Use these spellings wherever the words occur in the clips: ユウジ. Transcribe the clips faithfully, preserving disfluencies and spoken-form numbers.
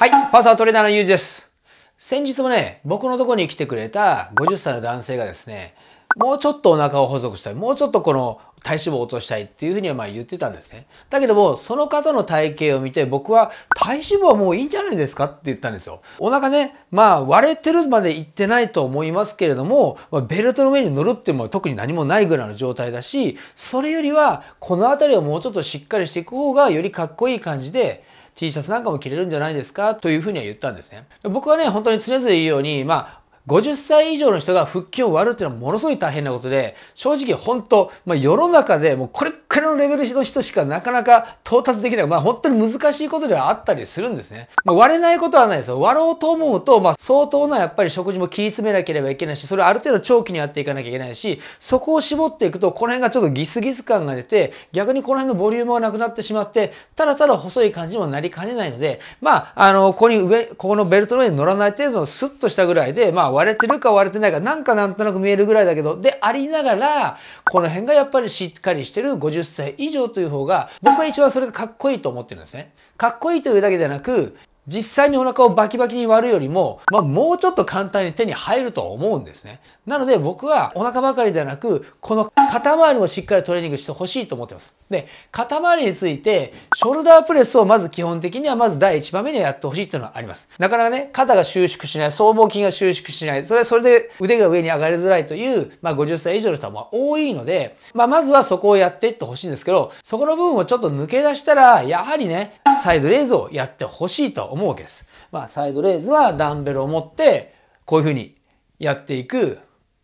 はい、パーソナルトレーナーのゆうじです。先日もね、僕のところに来てくれたごじゅっさいの男性がですね、もうちょっとお腹を細くしたい、もうちょっとこの体脂肪を落としたいっていうふうにはまあ言ってたんですね。だけども、その方の体型を見て僕は体脂肪はもういいんじゃないですかって言ったんですよ。お腹ね、まあ割れてるまでいってないと思いますけれども、まあ、ベルトの上に乗るっても特に何もないぐらいの状態だし、それよりはこの辺りをもうちょっとしっかりしていく方がよりかっこいい感じで、T シャツなんかも着れるんじゃないですかというふうには言ったんですね。僕はね、本当に常々言うように、まあ、ごじゅっさい以上の人が腹筋を割るっていうのはものすごい大変なことで、正直本当、まあ、世の中でもうこれくらいのレベルの人しかなかなか到達できない、まあ、本当に難しいことではあったりするんですね。まあ、割れないことはないですよ。割ろうと思うと、まあ、相当なやっぱり食事も切り詰めなければいけないし、それをある程度長期にやっていかなきゃいけないし、そこを絞っていくと、この辺がちょっとギスギス感が出て、逆にこの辺のボリュームがなくなってしまって、ただただ細い感じにもなりかねないので、まあ、あの、ここに上、ここのベルトの上に乗らない程度のスッとしたぐらいで、まあ、割れてるか割れてないか、なんかなんとなく見えるぐらいだけど、でありながら、この辺がやっぱりしっかりしてるごじゅっさい以上という方が、僕は一番それがかっこいいと思ってるんですね。かっこいいというだけでなく、実際にお腹をバキバキに割るよりも、まあ、もうちょっと簡単に手に入ると思うんですね。なので僕はお腹ばかりではなく、この肩周りもしっかりトレーニングしてほしいと思ってます。で、肩周りについて、ショルダープレスをまず基本的にはまず第一番目にはやってほしいっていうのはあります。なかなかね、肩が収縮しない、僧帽筋が収縮しない、それはそれで腕が上に上がりづらいという、まあ、ごじゅっさい以上の人はまあ多いので、まあ、まずはそこをやっていってほしいんですけど、そこの部分をちょっと抜け出したら、やはりね、サイドレイズをやってほしいと思います。思うわけです。まあ、サイドレイズはダンベルを持ってこういう風にやっていく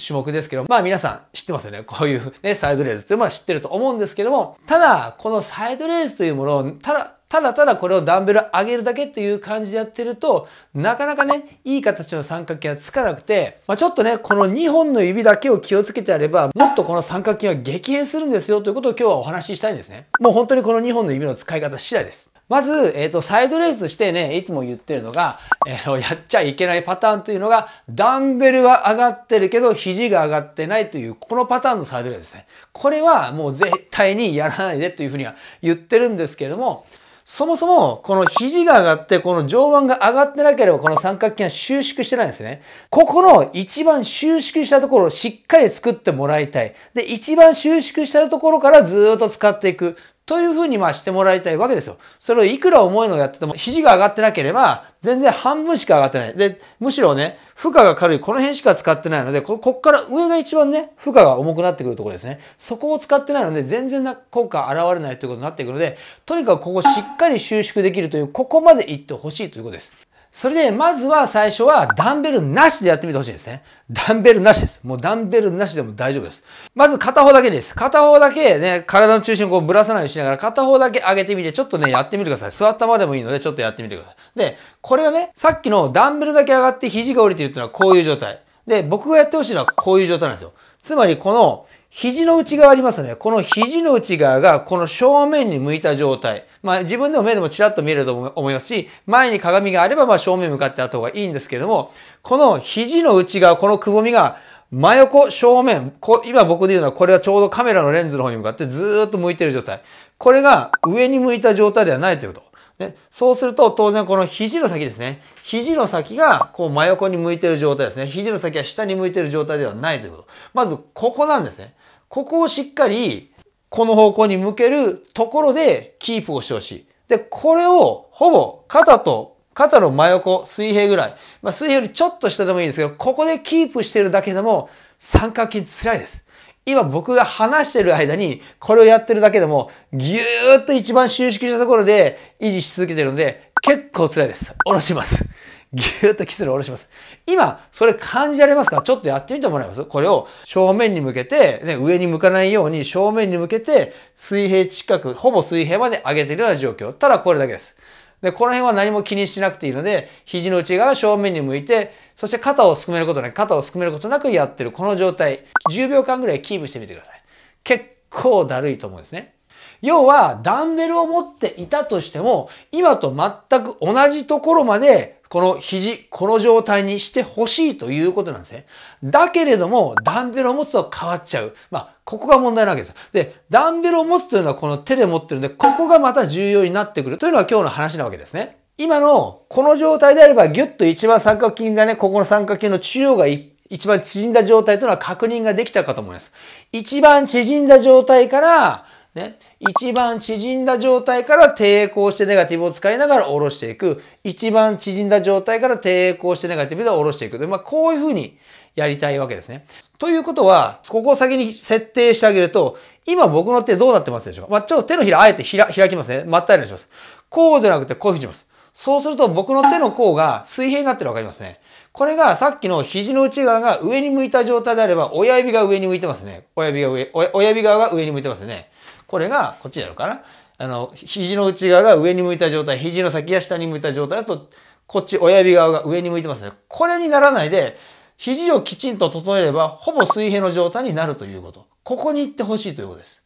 種目ですけど、まあ皆さん知ってますよね。こういうね、サイドレイズっていうのは知ってると思うんですけども、ただこのサイドレイズというものをただただただこれをダンベル上げるだけっていう感じでやってると、なかなかね、いい形の三角形はつかなくて、まあ、ちょっとね、このにほんの指だけを気をつけてやれば、もっとこの三角形は激変するんですよということを今日はお話ししたいんですね。もう本当にこのにほんの指の使い方次第です。まず、えっと、サイドレイズとしてね、いつも言ってるのが、えー、やっちゃいけないパターンというのが、ダンベルは上がってるけど、肘が上がってないという、このパターンのサイドレイズですね。これはもう絶対にやらないでというふうには言ってるんですけれども、そもそも、この肘が上がって、この上腕が上がってなければ、この三角形は収縮してないんですね。ここの一番収縮したところをしっかり作ってもらいたい。で、一番収縮したところからずーっと使っていく。というふうにまあしてもらいたいわけですよ。それをいくら重いのをやってても、肘が上がってなければ、全然半分しか上がってない。で、むしろね、負荷が軽い、この辺しか使ってないので、ここっから上が一番ね、負荷が重くなってくるところですね。そこを使ってないので、全然な効果現れないということになってくるので、とにかくここしっかり収縮できるという、ここまでいってほしいということです。それで、まずは最初はダンベルなしでやってみてほしいんですね。ダンベルなしです。もうダンベルなしでも大丈夫です。まず片方だけです。片方だけね、体の中心をこうぶらさないようにしながら、片方だけ上げてみて、ちょっとね、やってみてください。座ったまでもいいので、ちょっとやってみてください。で、これがね、さっきのダンベルだけ上がって肘が降りているっていうのはこういう状態。で、僕がやってほしいのはこういう状態なんですよ。つまり、この、肘の内側ありますよね。この肘の内側がこの正面に向いた状態。まあ自分でも目でもちらっと見えると思いますし、前に鏡があればまあ正面向かってあった方がいいんですけれども、この肘の内側、このくぼみが真横正面、こ今僕で言うのはこれがちょうどカメラのレンズの方に向かってずーっと向いている状態。これが上に向いた状態ではないということ。ね、そうすると当然この肘の先ですね。肘の先がこう真横に向いている状態ですね。肘の先は下に向いている状態ではないということ。まずここなんですね。ここをしっかりこの方向に向けるところでキープをしてほしい。で、これをほぼ肩と肩の真横水平ぐらい。まあ水平よりちょっと下でもいいんですけど、ここでキープしてるだけでも三角筋辛いです。今僕が話してる間にこれをやってるだけでもぎゅーっと一番収縮したところで維持し続けてるので結構辛いです。下ろします。ぎゅーっとキスで下ろします。今、それ感じられますか？ちょっとやってみてもらいます。これを正面に向けて、ね、上に向かないように正面に向けて水平近く、ほぼ水平まで上げてるような状況。ただこれだけです。で、この辺は何も気にしなくていいので、肘の内側正面に向いて、そして肩をすくめることなく、肩をすくめることなくやってるこの状態、じゅうびょうかんぐらいキープしてみてください。結構だるいと思うんですね。要は、ダンベルを持っていたとしても、今と全く同じところまで、この肘、この状態にしてほしいということなんですね。だけれども、ダンベルを持つと変わっちゃう。まあ、ここが問題なわけです。で、ダンベルを持つというのはこの手で持ってるんで、ここがまた重要になってくるというのが今日の話なわけですね。今のこの状態であればギュッと一番三角筋がね、ここの三角筋の中央が一番縮んだ状態というのは確認ができたかと思います。一番縮んだ状態から、ね、一番縮んだ状態から抵抗してネガティブを使いながら下ろしていく。一番縮んだ状態から抵抗してネガティブで下ろしていく。で、まあ、こういうふうにやりたいわけですね。ということは、ここを先に設定してあげると、今僕の手どうなってますでしょうか。まあ、ちょっと手のひらあえてひら開きますね。まったりにします。こうじゃなくてこういうふうにします。そうすると僕の手の甲が水平になってるの分かりますね。これがさっきの肘の内側が上に向いた状態であれば、親指が上に向いてますね。親指が上、親指側が上に向いてますね。これが、こっちやろうかな。あの、肘の内側が上に向いた状態、肘の先が下に向いた状態だと、こっち親指側が上に向いてますね。これにならないで、肘をきちんと整えれば、ほぼ水平の状態になるということ。ここに行ってほしいということです。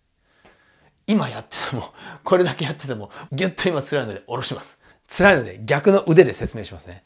今やってても、これだけやってても、ぎゅっと今辛いので下ろします。辛いので逆の腕で説明しますね。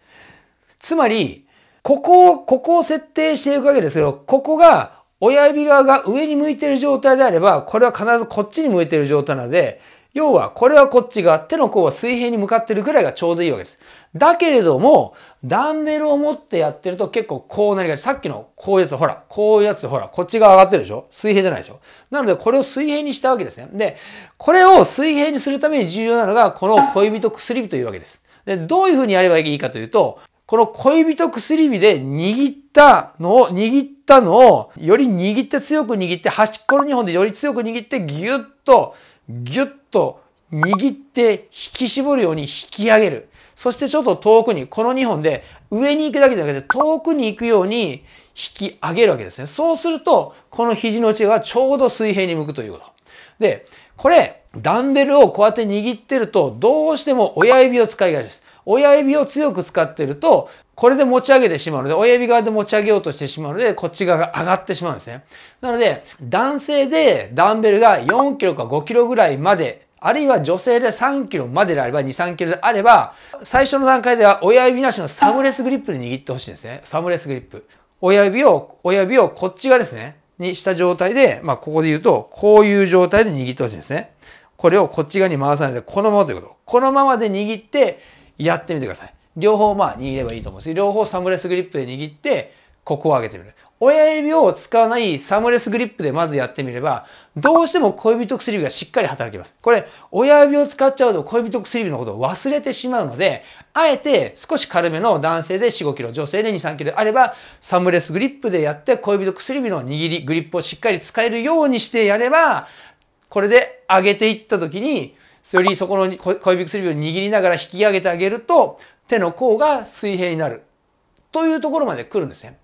つまり、ここを、ここを設定していくわけですけど、ここが親指側が上に向いている状態であれば、これは必ずこっちに向いている状態なので、要はこれはこっち側、手の甲は水平に向かっているくらいがちょうどいいわけです。だけれども、ダンベルを持ってやってると結構こうなりがち。さっきのこういうやつ、ほら、こういうやつ、ほら、こっち側上がってるでしょ？水平じゃないでしょ？なのでこれを水平にしたわけですね。で、これを水平にするために重要なのが、この小指と薬指というわけです。で、どういうふうにやればいいかというと、この小指と薬指で握ったのを、握ったのを、より握って強く握って、端っこのにほんでより強く握って、ぎゅっと、ぎゅっと握って引き絞るように引き上げる。そしてちょっと遠くに、このにほんで上に行くだけじゃなくて遠くに行くように引き上げるわけですね。そうすると、この肘の内側がちょうど水平に向くということ。で、これ、ダンベルをこうやって握ってると、どうしても親指を使いがちです。親指を強く使ってると、これで持ち上げてしまうので、親指側で持ち上げようとしてしまうので、こっち側が上がってしまうんですね。なので、男性でダンベルがよんキロかごキロぐらいまで、あるいは女性でさんキロまでであれば、に、さんキロであれば、最初の段階では親指なしのサムレスグリップで握ってほしいんですね。サムレスグリップ。親指を、親指をこっち側ですね、にした状態で、まあ、ここで言うと、こういう状態で握ってほしいんですね。これをこっち側に回さないで、このままということ。このままで握って、やってみてください。両方まあ握ればいいと思うんです。両方サムレスグリップで握って、ここを上げてみる。親指を使わないサムレスグリップでまずやってみれば、どうしても小指と薬指がしっかり働きます。これ、親指を使っちゃうと小指と薬指のことを忘れてしまうので、あえて少し軽めの男性でよん、ごキロ、女性でに、さんキロであれば、サムレスグリップでやって小指と薬指の握り、グリップをしっかり使えるようにしてやれば、これで上げていったときに、よりそこの小指薬指を握りながら引き上げてあげると、手の甲が水平になる。というところまで来るんですね。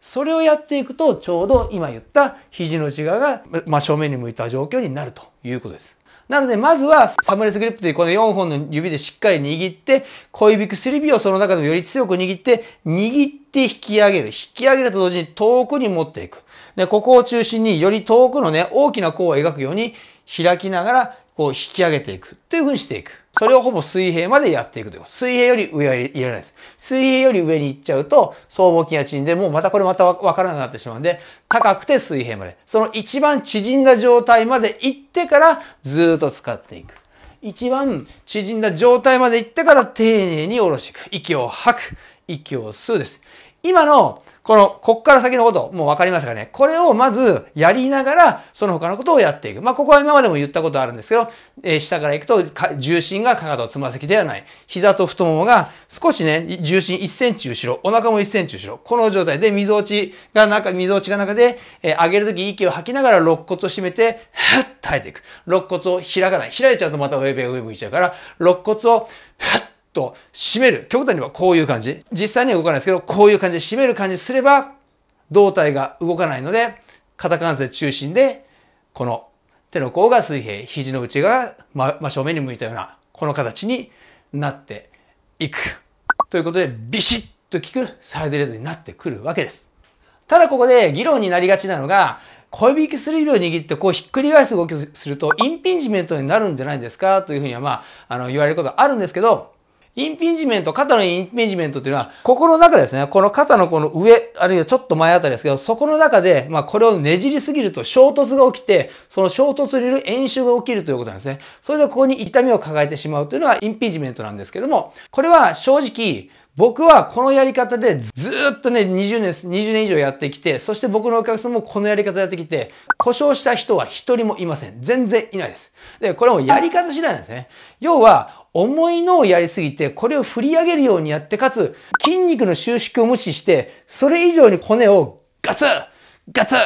それをやっていくと、ちょうど今言った肘の内側が真正面に向いた状況になるということです。なので、まずはサムレスグリップというこのよんほんの指でしっかり握って、小指薬指をその中でもより強く握って、握って引き上げる。引き上げると同時に遠くに持っていく。で、ここを中心により遠くのね、大きな弧を描くように開きながら、こう引き上げていくというふうにしていく。それをほぼ水平までやっていくということ。水平より上はいらないです。水平より上に行っちゃうと、僧帽筋が縮んで、もうまたこれまたわからなくなってしまうんで、高くて水平まで。その一番縮んだ状態まで行ってから、ずーっと使っていく。一番縮んだ状態まで行ってから、丁寧に下ろしていく。息を吐く。息を吸うです。今の、この、こっから先のこと、もう分かりましたかね。これをまずやりながら、その他のことをやっていく。まあ、ここは今までも言ったことあるんですけど、えー、下から行くと、重心がかかと、つま先ではない。膝と太ももが少しね、重心いっセンチ後ろ、お腹もいっセンチ後ろ。この状態で、みぞおちが中、みぞおちが中で、えー、上げるとき息を吐きながら、肋骨を締めて、ふっと吐いていく。肋骨を開かない。開いちゃうとまた親指が上向いちゃうから、肋骨を、ふっとと締める。極端にはこういう感じ。実際には動かないですけど、こういう感じで締める感じすれば、胴体が動かないので、肩関節中心で、この手の甲が水平、肘の内側が真正面に向いたような、この形になっていく。ということで、ビシッと効くサイドレーズになってくるわけです。ただここで議論になりがちなのが、小指薬指を握ってこうひっくり返す動きをすると、インピンジメントになるんじゃないですかというふうには、まあ、あの、言われることがあるんですけど、インピンジメント、肩のインピンジメントっていうのは、ここの中ですね、この肩のこの上、あるいはちょっと前あたりですけど、そこの中で、まあこれをねじりすぎると衝突が起きて、その衝突による炎症が起きるということなんですね。それでここに痛みを抱えてしまうというのがインピンジメントなんですけども、これは正直、僕はこのやり方でずーっとね、にじゅうねん、にじゅうねん以上やってきて、そして僕のお客さんもこのやり方やってきて、故障した人は一人もいません。全然いないです。で、これもやり方次第なんですね。要は、重いのをやりすぎて、これを振り上げるようにやって、かつ、筋肉の収縮を無視して、それ以上に骨をガツッガツッ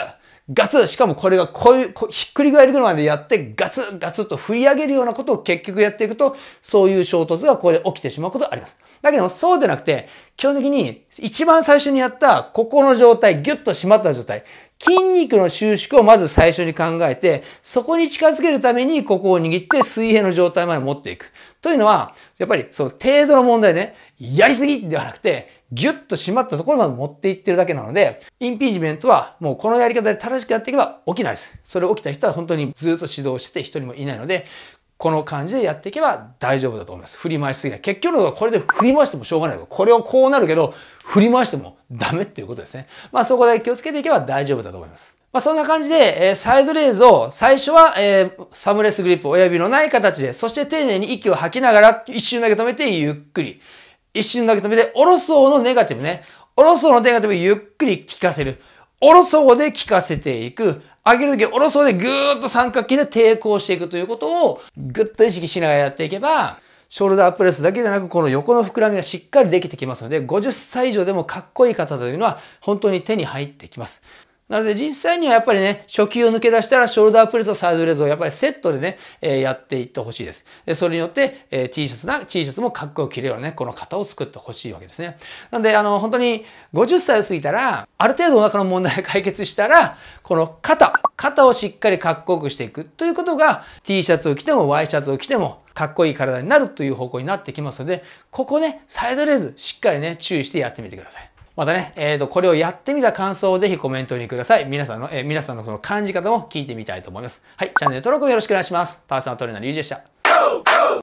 ガツッしかもこれがこういう、こうひっくり返るぐらいまでやってガツッガツッと振り上げるようなことを結局やっていくと、そういう衝突がここで起きてしまうことがあります。だけどそうでなくて、基本的に一番最初にやったここの状態、ギュッと締まった状態、筋肉の収縮をまず最初に考えて、そこに近づけるためにここを握って水平の状態まで持っていく。というのは、やっぱりその程度の問題ね、やりすぎではなくて、ギュッと締まったところまで持っていってるだけなので、インピンジメントはもうこのやり方で正しくやっていけば起きないです。それ起きた人は本当にずっと指導してて一人もいないので、この感じでやっていけば大丈夫だと思います。振り回しすぎない。結局のところこれで振り回してもしょうがない。これをこうなるけど、振り回してもダメっていうことですね。まあそこだけ気をつけていけば大丈夫だと思います。まあそんな感じで、えー、サイドレイズを最初は、えー、サムレスグリップ、親指のない形で、そして丁寧に息を吐きながら一瞬だけ止めてゆっくり。一瞬だけ止めて、おろそうのネガティブね。おろそうのネガティブゆっくり効かせる。おろそうで効かせていく。上げるとき、おろそうでぐーっと三角形で抵抗していくということをぐっと意識しながらやっていけば、ショルダープレスだけでなく、この横の膨らみがしっかりできてきますので、ごじゅっさい以上でもかっこいい方というのは本当に手に入ってきます。なので実際にはやっぱりね、初級を抜け出したらショルダープレスとサイドレーズをやっぱりセットでね、えー、やっていってほしいです。でそれによって、えー、T シャツな、T シャツもかっこよく着れるようなね、この型を作ってほしいわけですね。なので、あの、本当にごじゅっさいを過ぎたら、ある程度お腹の問題が解決したら、この肩、肩をしっかりかっこよくしていくということが、T シャツを着ても Y シャツを着ても、かっこいい体になるという方向になってきますので、ここね、サイドレーズ、しっかりね、注意してやってみてください。またね、えーと、これをやってみた感想をぜひコメントにください。皆さんの、えー、皆さんのその感じ方も聞いてみたいと思います。はい、チャンネル登録もよろしくお願いします。パーソナルトレーナーのゆうじでした。